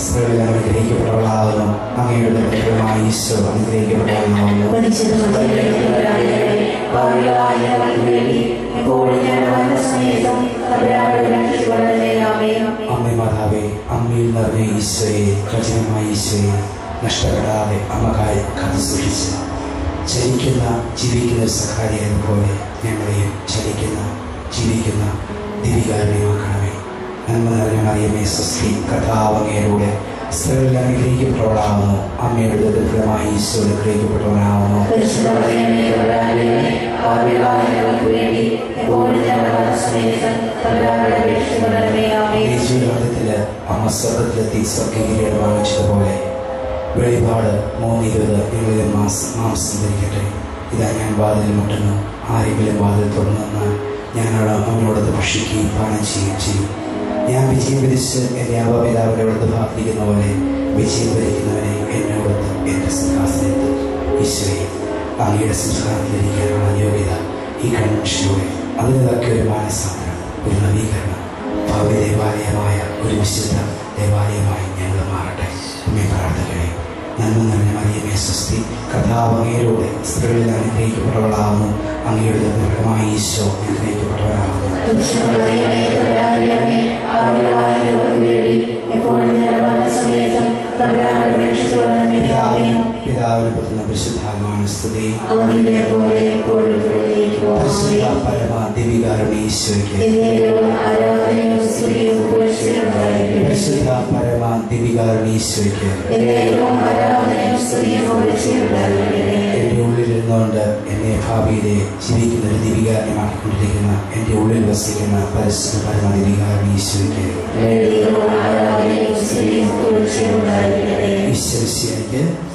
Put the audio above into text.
Thank you.